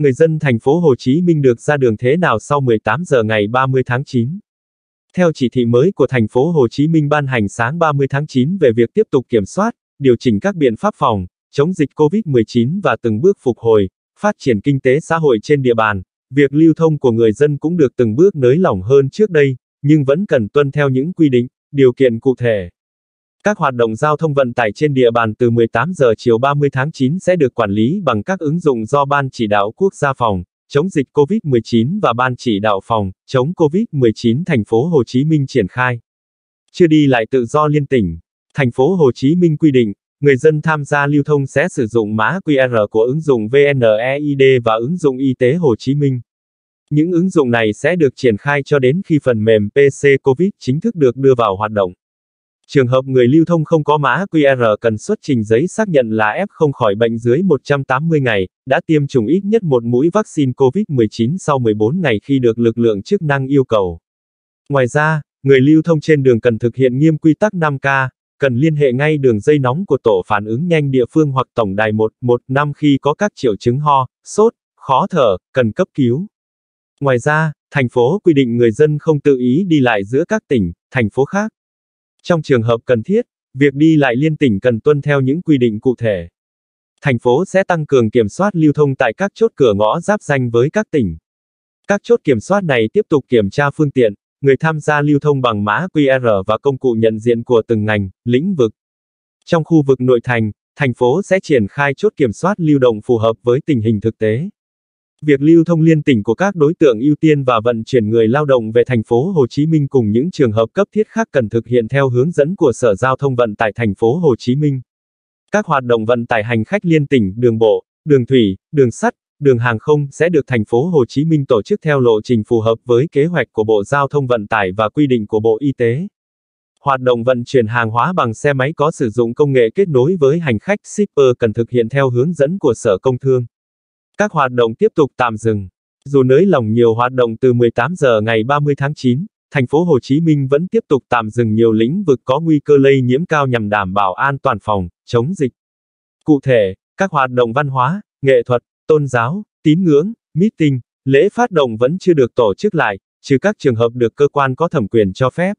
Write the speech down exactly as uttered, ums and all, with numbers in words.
Người dân thành phố Hồ Chí Minh được ra đường thế nào sau mười tám giờ ngày ba mươi tháng chín? Theo chỉ thị mới của thành phố Hồ Chí Minh ban hành sáng ba mươi tháng chín về việc tiếp tục kiểm soát, điều chỉnh các biện pháp phòng, chống dịch covid mười chín và từng bước phục hồi, phát triển kinh tế xã hội trên địa bàn, việc lưu thông của người dân cũng được từng bước nới lỏng hơn trước đây, nhưng vẫn cần tuân theo những quy định, điều kiện cụ thể. Các hoạt động giao thông vận tải trên địa bàn từ mười tám giờ chiều ba mươi tháng chín sẽ được quản lý bằng các ứng dụng do Ban Chỉ đạo Quốc gia phòng, chống dịch covid mười chín và Ban Chỉ đạo phòng, chống covid mười chín thành phố Hồ Chí Minh triển khai. Chưa đi lại tự do liên tỉnh, thành phố Hồ Chí Minh quy định, người dân tham gia lưu thông sẽ sử dụng mã quy rờ của ứng dụng vê en e i đê và ứng dụng Y tế Hồ Chí Minh. Những ứng dụng này sẽ được triển khai cho đến khi phần mềm pê xê COVID chính thức được đưa vào hoạt động. Trường hợp người lưu thông không có mã quy rờ cần xuất trình giấy xác nhận là ép không khỏi bệnh dưới một trăm tám mươi ngày, đã tiêm chủng ít nhất một mũi vaccine covid mười chín sau mười bốn ngày khi được lực lượng chức năng yêu cầu. Ngoài ra, người lưu thông trên đường cần thực hiện nghiêm quy tắc năm K, cần liên hệ ngay đường dây nóng của tổ phản ứng nhanh địa phương hoặc tổng đài một một năm khi có các triệu chứng ho, sốt, khó thở, cần cấp cứu. Ngoài ra, thành phố quy định người dân không tự ý đi lại giữa các tỉnh, thành phố khác. Trong trường hợp cần thiết, việc đi lại liên tỉnh cần tuân theo những quy định cụ thể. Thành phố sẽ tăng cường kiểm soát lưu thông tại các chốt cửa ngõ giáp ranh với các tỉnh. Các chốt kiểm soát này tiếp tục kiểm tra phương tiện, người tham gia lưu thông bằng mã quy rờ và công cụ nhận diện của từng ngành, lĩnh vực. Trong khu vực nội thành, thành phố sẽ triển khai chốt kiểm soát lưu động phù hợp với tình hình thực tế. Việc lưu thông liên tỉnh của các đối tượng ưu tiên và vận chuyển người lao động về thành phố Hồ Chí Minh cùng những trường hợp cấp thiết khác cần thực hiện theo hướng dẫn của Sở Giao thông Vận tải thành phố Hồ Chí Minh. Các hoạt động vận tải hành khách liên tỉnh, đường bộ, đường thủy, đường sắt, đường hàng không sẽ được thành phố Hồ Chí Minh tổ chức theo lộ trình phù hợp với kế hoạch của Bộ Giao thông Vận tải và quy định của Bộ Y tế. Hoạt động vận chuyển hàng hóa bằng xe máy có sử dụng công nghệ kết nối với hành khách shipper cần thực hiện theo hướng dẫn của Sở Công Thương. Các hoạt động tiếp tục tạm dừng. Dù nới lỏng nhiều hoạt động từ mười tám giờ ngày ba mươi tháng chín, thành phố Hồ Chí Minh vẫn tiếp tục tạm dừng nhiều lĩnh vực có nguy cơ lây nhiễm cao nhằm đảm bảo an toàn phòng, chống dịch. Cụ thể, các hoạt động văn hóa, nghệ thuật, tôn giáo, tín ngưỡng, meeting, lễ phát động vẫn chưa được tổ chức lại, trừ các trường hợp được cơ quan có thẩm quyền cho phép.